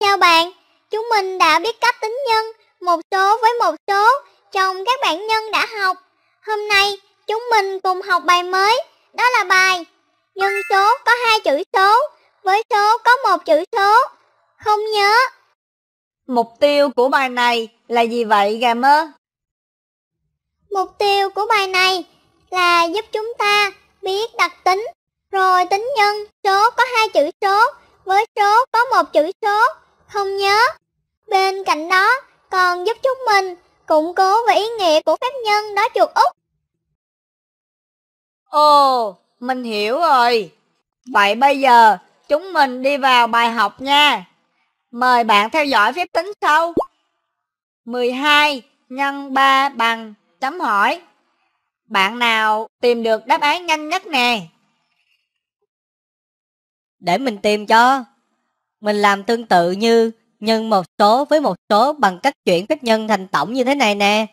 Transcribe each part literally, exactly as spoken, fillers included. Chào bạn, chúng mình đã biết cách tính nhân một số với một số trong các bảng nhân đã học. Hôm nay chúng mình cùng học bài mới, đó là bài nhân số có hai chữ số với số có một chữ số. Không nhớ. Mục tiêu của bài này là gì vậy Gà Mơ? Mục tiêu của bài này là giúp chúng ta biết đặc tính rồi tính nhân số có hai chữ số với số có một chữ số. Không nhớ. Bên cạnh đó còn giúp chúng mình củng cố về ý nghĩa của phép nhân đó chuột út. Ồ, mình hiểu rồi. Vậy bây giờ chúng mình đi vào bài học nha. Mời bạn theo dõi phép tính sau. mười hai nhân ba bằng chấm hỏi. Bạn nào tìm được đáp án nhanh nhất nè? Để mình tìm cho. Mình làm tương tự như nhân một số với một số bằng cách chuyển phép nhân thành tổng như thế này nè.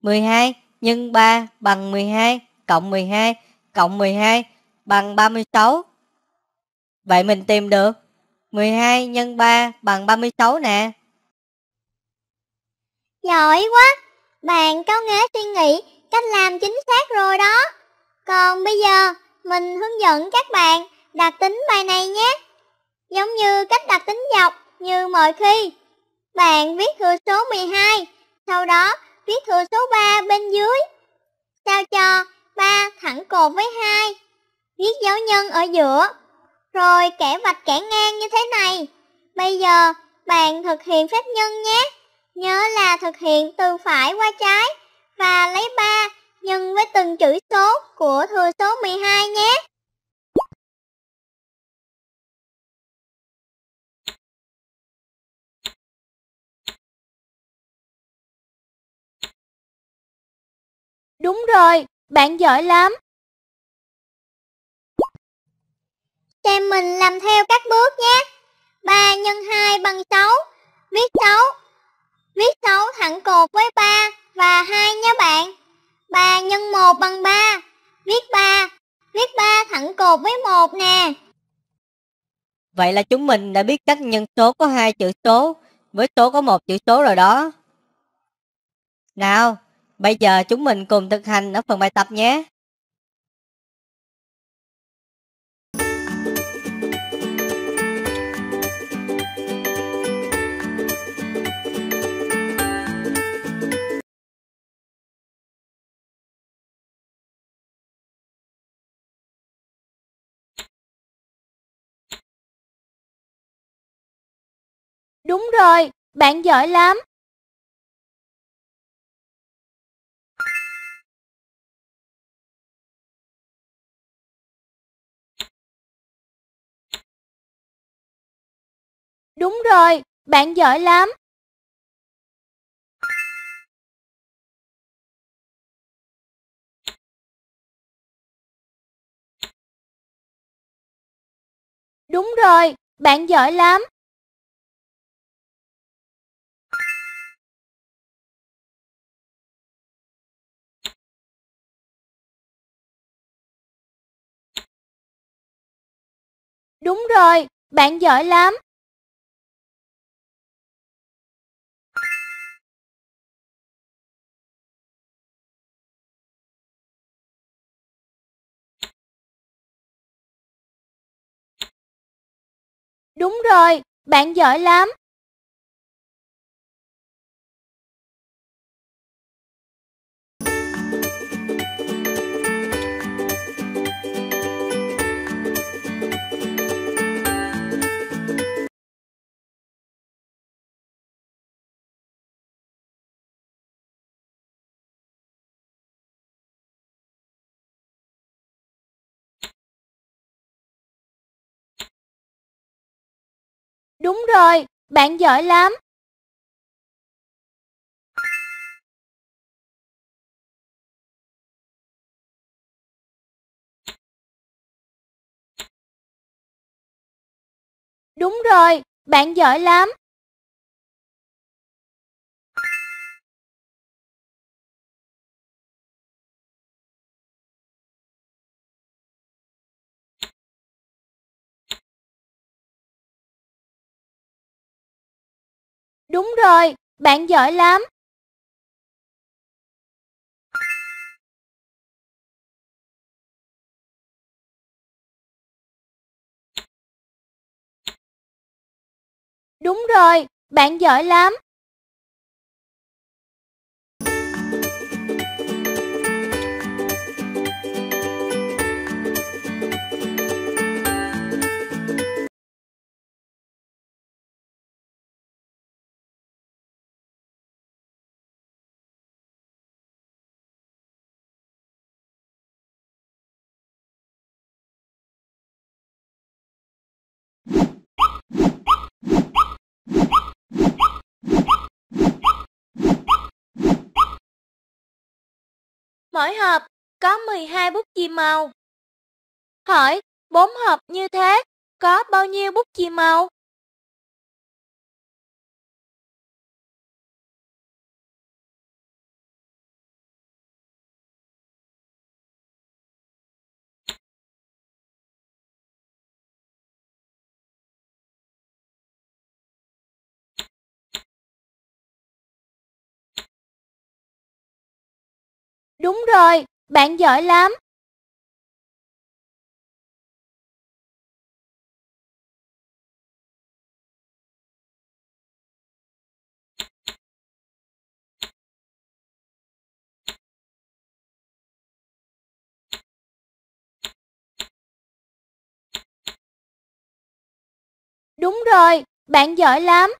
mười hai nhân ba bằng mười hai cộng mười hai cộng mười hai bằng ba mươi sáu. Vậy mình tìm được mười hai nhân ba bằng ba mươi sáu nè. Giỏi quá! Bạn Cáo Nghé suy nghĩ cách làm chính xác rồi đó. Còn bây giờ mình hướng dẫn các bạn đặc tính bài này nhé. Giống như cách đặc tính dọc như mọi khi, bạn viết thừa số mười hai, sau đó viết thừa số ba bên dưới, sao cho ba thẳng cột với hai, viết dấu nhân ở giữa, rồi kẻ vạch kẻ ngang như thế này. Bây giờ bạn thực hiện phép nhân nhé. Nhớ là thực hiện từ phải qua trái và lấy ba nhân với từng chữ số của thừa số mười hai nhé. Đúng rồi, bạn giỏi lắm. Xem mình làm theo các bước nhé. ba x hai bằng sáu. Viết sáu. Viết sáu thẳng cột với ba và hai nha bạn. ba x một bằng ba. Viết ba. Viết ba thẳng cột với một nè. Vậy là chúng mình đã biết cách nhân số có hai chữ số với số có một chữ số rồi đó. Nào, bây giờ chúng mình cùng thực hành ở phần bài tập nhé. Đúng rồi, bạn giỏi lắm. Đúng rồi, bạn giỏi lắm. Đúng rồi, bạn giỏi lắm. Đúng rồi, bạn giỏi lắm. Đúng rồi, bạn giỏi lắm. Đúng rồi, bạn giỏi lắm. Đúng rồi, bạn giỏi lắm. Đúng rồi, bạn giỏi lắm. Đúng rồi, bạn giỏi lắm. Mỗi hộp có mười hai bút chì màu. Hỏi bốn hộp như thế có bao nhiêu bút chì màu? Đúng rồi, bạn giỏi lắm. Đúng rồi, bạn giỏi lắm.